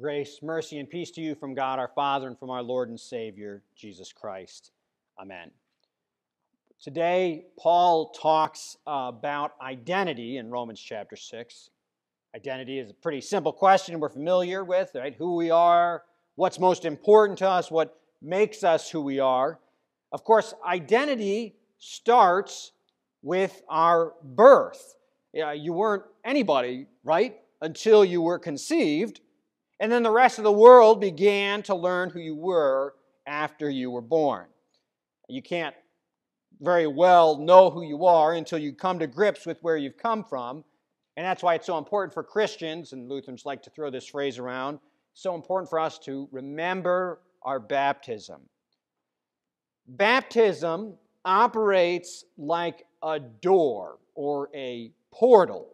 Grace, mercy, and peace to you from God our Father and from our Lord and Savior, Jesus Christ. Amen. Today, Paul talks about identity in Romans chapter 6. Identity is a pretty simple question we're familiar with, right? Who we are, what's most important to us, what makes us who we are. Of course, identity starts with our birth. Yeah, you weren't anybody, right, until you were conceived. And then the rest of the world began to learn who you were after you were born. You can't very well know who you are until you come to grips with where you've come from. And that's why it's so important for Christians, and Lutherans like to throw this phrase around, so important for us to remember our baptism. Baptism operates like a door or a portal.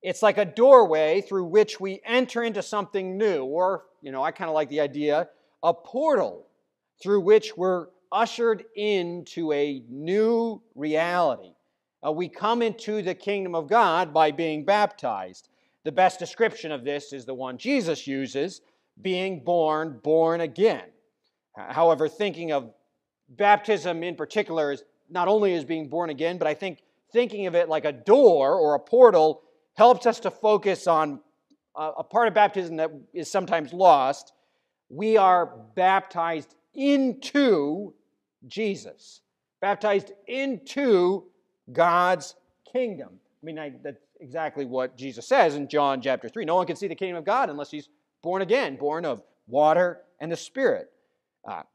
It's like a doorway through which we enter into something new, or, you know, I kind of like the idea, a portal through which we're ushered into a new reality. We come into the kingdom of God by being baptized. The best description of this is the one Jesus uses, being born again. However, thinking of baptism in particular is not only as being born again, but I think thinking of it like a door or a portal helps us to focus on a part of baptism that is sometimes lost. We are baptized into Jesus, baptized into God's kingdom. I mean, that's exactly what Jesus says in John chapter 3. No one can see the kingdom of God unless he's born again, born of water and the Spirit.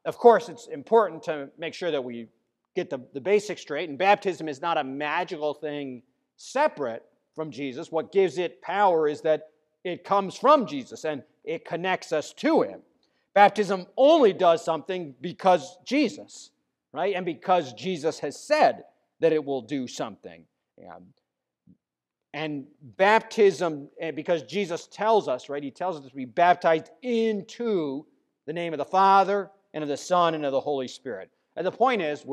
Of course, it's important to make sure that we get the basics straight, and baptism is not a magical thing separate from Jesus. What gives it power is that it comes from Jesus and it connects us to him. Baptism only does something because Jesus, right? And because Jesus has said that it will do something. And baptism, because Jesus tells us, right? He tells us to be baptized into the name of the Father and of the Son and of the Holy Spirit. And the point is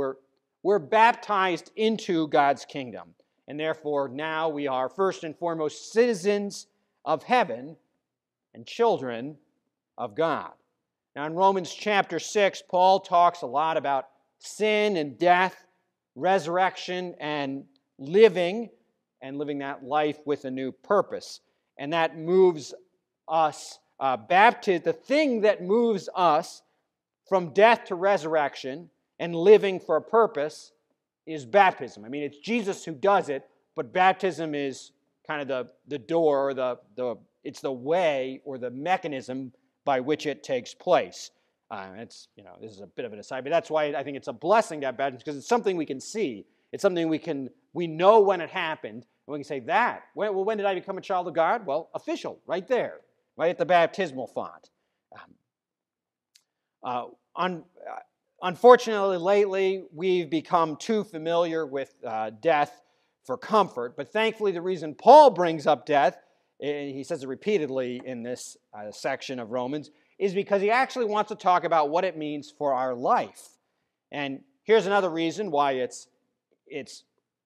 we're baptized into God's kingdom. And therefore, now we are first and foremost citizens of heaven and children of God. Now, in Romans chapter 6, Paul talks a lot about sin and death, resurrection, and living that life with a new purpose. And that moves us, the thing that moves us from death to resurrection and living for a purpose is baptism. I mean, it's Jesus who does it, but baptism is kind of the door, it's the way or the mechanism by which it takes place. This is a bit of an aside, but that's why I think it's a blessing to have baptism, because it's something we can see. It's something we know when it happened, and we can say that. When did I become a child of God? Well, official, right there, right at the baptismal font. Unfortunately, lately, we've become too familiar with death for comfort, but thankfully the reason Paul brings up death, and he says it repeatedly in this section of Romans, is because he actually wants to talk about what it means for our life. And here's another reason why it's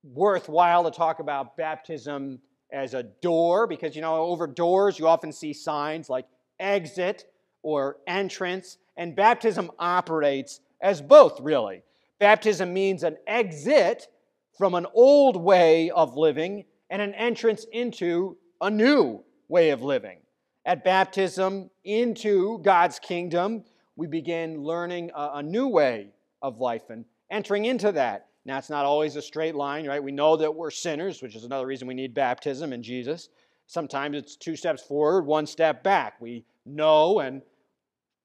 worthwhile to talk about baptism as a door, because, you know, over doors you often see signs like exit or entrance, and baptism operates as both, really. Baptism means an exit from an old way of living and an entrance into a new way of living. At baptism into God's kingdom, we begin learning a new way of life and entering into that. Now, it's not always a straight line, right? We know that we're sinners, which is another reason we need baptism in Jesus. Sometimes it's 2 steps forward, 1 step back. We know and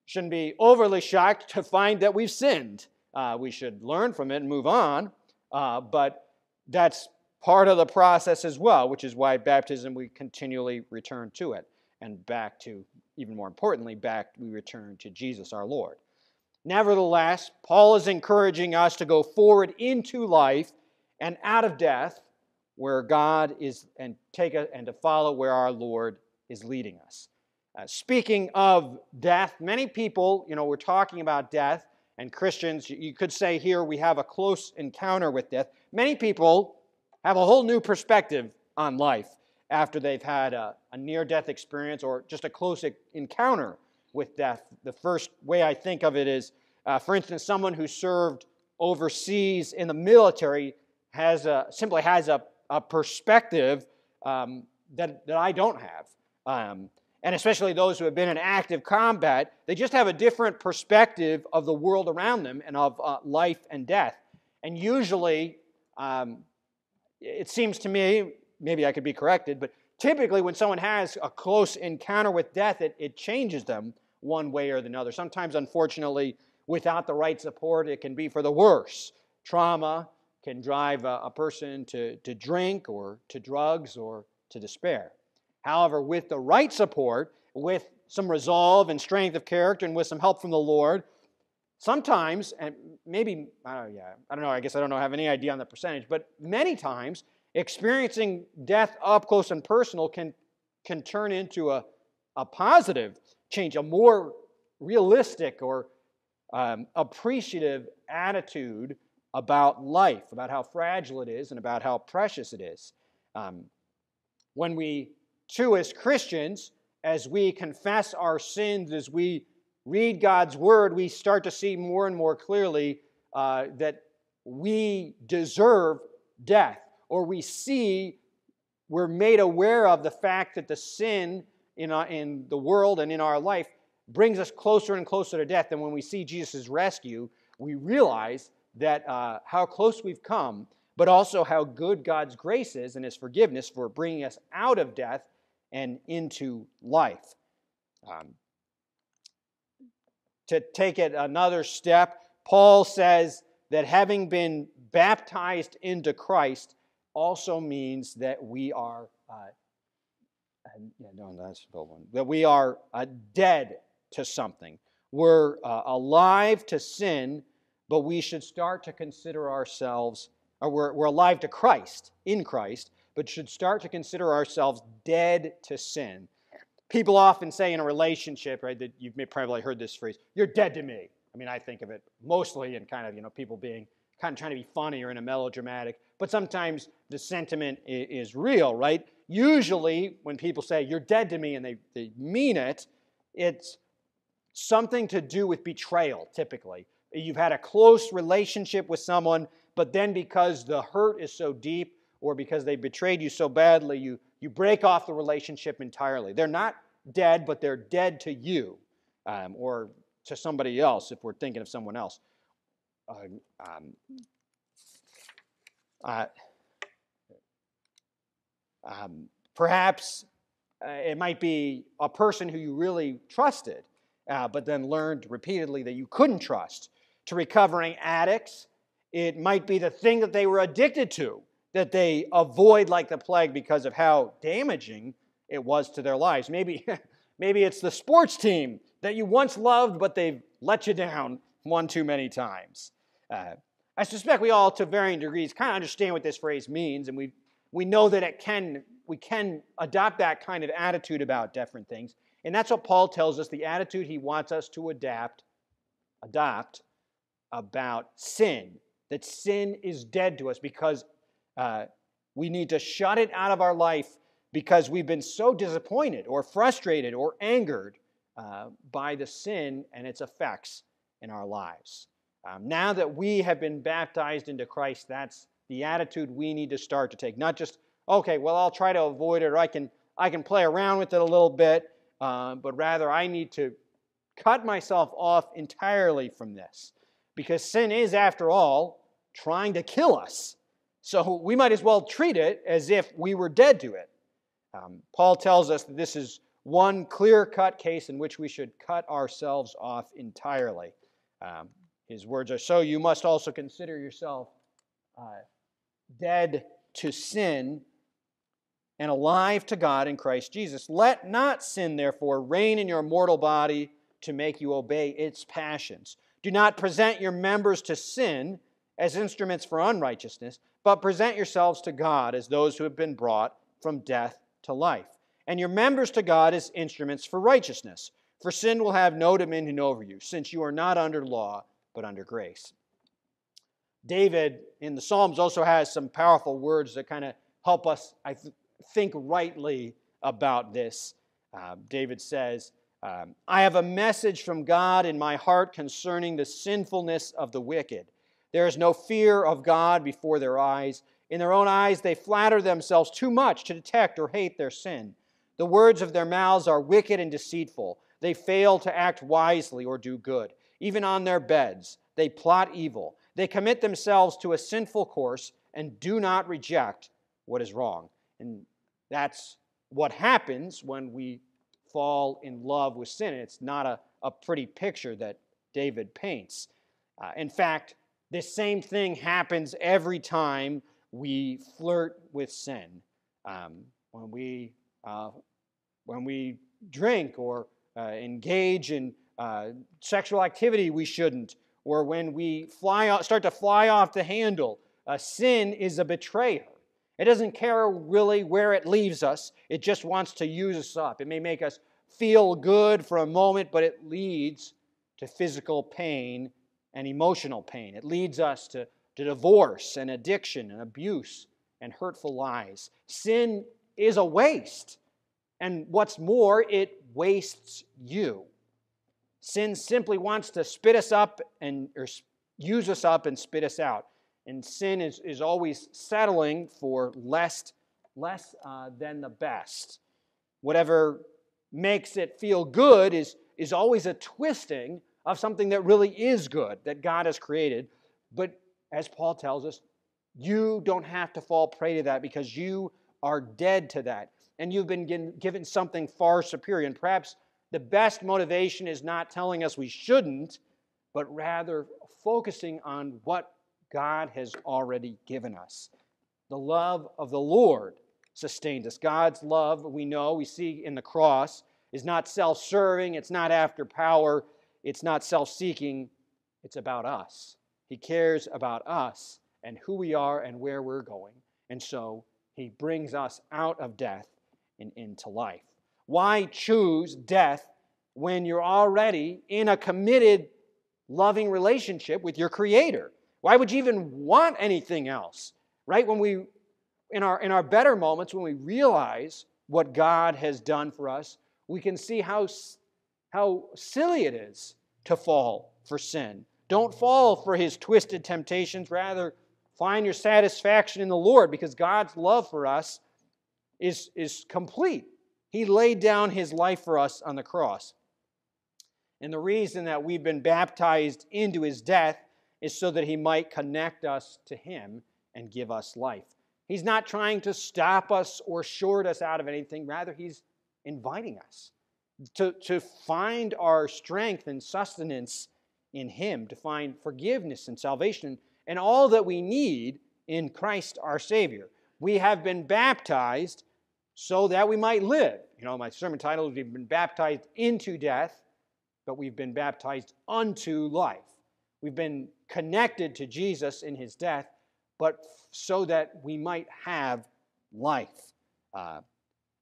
shouldn't be overly shocked to find that we've sinned. We should learn from it and move on, but that's part of the process as well, which is why baptism, we continually return to it, and back to, even more importantly, we return to Jesus our Lord. Nevertheless, Paul is encouraging us to go forward into life and out of death where God is, and to follow where our Lord is leading us. Speaking of death, many people, you know, we're talking about death, and Christians, you could say here we have a close encounter with death. Many people have a whole new perspective on life. after they've had a near-death experience or just a close encounter with death. The first way I think of it is, for instance, someone who served overseas in the military simply has a perspective that I don't have. And especially those who have been in active combat, they just have a different perspective of the world around them and of life and death. And usually, it seems to me, maybe I could be corrected, but typically when someone has a close encounter with death, it changes them one way or another. Sometimes, unfortunately, without the right support, it can be for the worse. Trauma can drive a person to drink or to drugs or to despair. However, with the right support, with some resolve and strength of character and with some help from the Lord, sometimes, and maybe, I don't know, I guess I don't have any idea on the percentage, but many times experiencing death up close and personal can turn into a positive change, a more realistic or appreciative attitude about life, about how fragile it is and about how precious it is. When we, too, as Christians, as we confess our sins, as we read God's Word, we start to see more and more clearly that we deserve death, or we're made aware of the fact that the sin in the world and in our life brings us closer and closer to death. And when we see Jesus' rescue, we realize that how close we've come, but also how good God's grace is and His forgiveness for bringing us out of death and into life. To take it another step, Paul says that having been baptized into Christ also means that we are dead to something. We're alive to sin, but we should start to consider ourselves, or we're alive to Christ, in Christ, but should start to consider ourselves dead to sin. People often say in a relationship, right, that you've probably heard this phrase, "You're dead to me." I mean, I think of it mostly in kind of, people being kind of trying to be funny or in a melodramatic, but sometimes the sentiment is real, right? Usually when people say, "You're dead to me," and they mean it, it's something to do with betrayal, typically. You've had a close relationship with someone, but then because the hurt is so deep or because they betrayed you so badly, you break off the relationship entirely. They're not dead, but they're dead to you or to somebody else if we're thinking of someone else. Perhaps it might be a person who you really trusted, but then learned repeatedly that you couldn't trust. To recovering addicts, it might be the thing that they were addicted to that they avoid like the plague because of how damaging it was to their lives. Maybe it's the sports team that you once loved, but they've let you down one too many times. I suspect we all, to varying degrees, kind of understand what this phrase means, and we know that we can adopt that kind of attitude about different things. And that's what Paul tells us, the attitude he wants us to adopt about sin, that sin is dead to us because we need to shut it out of our life because we've been so disappointed or frustrated or angered by the sin and its effects in our lives. Now that we have been baptized into Christ, that's the attitude we need to start to take. Not just, okay, well, I'll try to avoid it, or I can play around with it a little bit, but rather I need to cut myself off entirely from this. Because sin is, after all, trying to kill us. So we might as well treat it as if we were dead to it. Paul tells us that this is one clear-cut case in which we should cut ourselves off entirely. His words are, "So you must also consider yourself dead to sin and alive to God in Christ Jesus. Let not sin, therefore, reign in your mortal body to make you obey its passions. Do not present your members to sin as instruments for unrighteousness, but present yourselves to God as those who have been brought from death to life, and your members to God as instruments for righteousness. For sin will have no dominion over you, since you are not under law, but under grace." David in the Psalms also has some powerful words that kind of help us, I think rightly about this. David says, I have a message from God in my heart concerning the sinfulness of the wicked. There is no fear of God before their eyes. In their own eyes, they flatter themselves too much to detect or hate their sin. The words of their mouths are wicked and deceitful. They fail to act wisely or do good. Even on their beds, they plot evil. They commit themselves to a sinful course and do not reject what is wrong. And that's what happens when we fall in love with sin. And it's not a pretty picture that David paints. In fact, this same thing happens every time we flirt with sin. When we drink or engage in sexual activity we shouldn't, or when we start to fly off the handle, sin is a betrayer. It doesn't care really where it leaves us. It just wants to use us up. It may make us feel good for a moment, but it leads to physical pain and emotional pain. It leads us to divorce and addiction and abuse and hurtful lies. Sin is a waste. And what's more, it wastes you. Sin simply wants to spit us up and or use us up and spit us out. And sin is always settling for less than the best. Whatever makes it feel good is always a twisting of something that really is good, that God has created. But as Paul tells us, you don't have to fall prey to that because you are dead to that. And you've been given something far superior. And perhaps the best motivation is not telling us we shouldn't, but rather focusing on what God has already given us. The love of the Lord sustains us. God's love, we see in the cross, is not self-serving, it's not after power, it's not self-seeking, it's about us. He cares about us and who we are and where we're going. And so he brings us out of death and into life. Why choose death when you're already in a committed, loving relationship with your Creator? Why would you even want anything else? Right? When we, in our better moments, when we realize what God has done for us, we can see how silly it is to fall for sin. Don't fall for his twisted temptations. Rather, find your satisfaction in the Lord, because God's love for us is complete. He laid down his life for us on the cross. And the reason that we've been baptized into his death is so that he might connect us to him and give us life. He's not trying to stop us or short us out of anything. Rather, he's inviting us to find our strength and sustenance in him, to find forgiveness and salvation and all that we need in Christ our Savior. We have been baptized so that we might live. You know, my sermon title is We've Been Baptized Into Death, but we've been baptized unto life. We've been connected to Jesus in his death, but so that we might have life.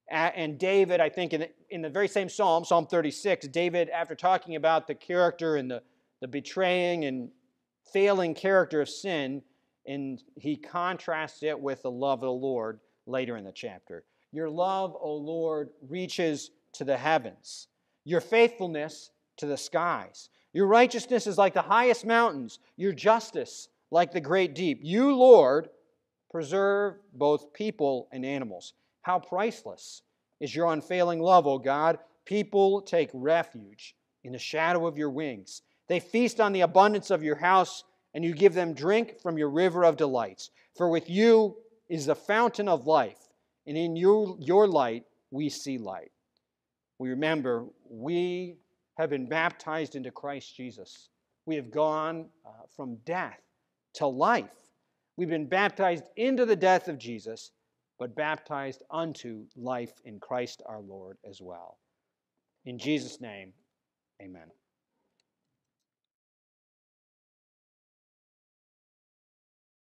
And David, I think, in the very same psalm, Psalm 36, David, after talking about the character and the betraying and failing character of sin, and he contrasts it with the love of the Lord later in the chapter. Your love, O Lord, reaches to the heavens. Your faithfulness to the skies. Your righteousness is like the highest mountains. Your justice like the great deep. You, Lord, preserve both people and animals. How priceless is your unfailing love, O God. People take refuge in the shadow of your wings. They feast on the abundance of your house, and you give them drink from your river of delights. For with you is the fountain of life, and in your light we see light. We remember we have been baptized into Christ Jesus. We have gone from death to life. We've been baptized into the death of Jesus, but baptized unto life in Christ our Lord as well. In Jesus' name, amen.